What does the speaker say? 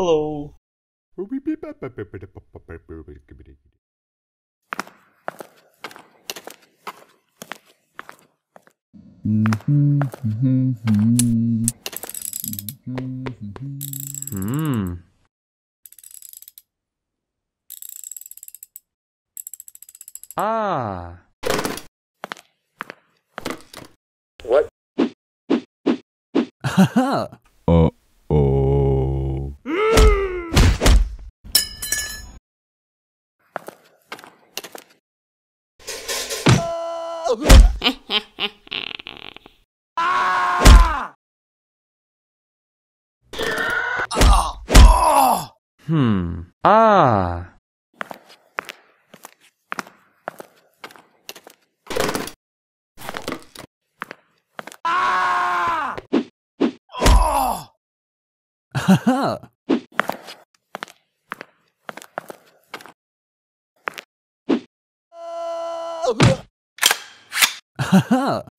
Hello. Ah. What? Haha. Oh. Ah. Ah. Oh. Haha. Haha.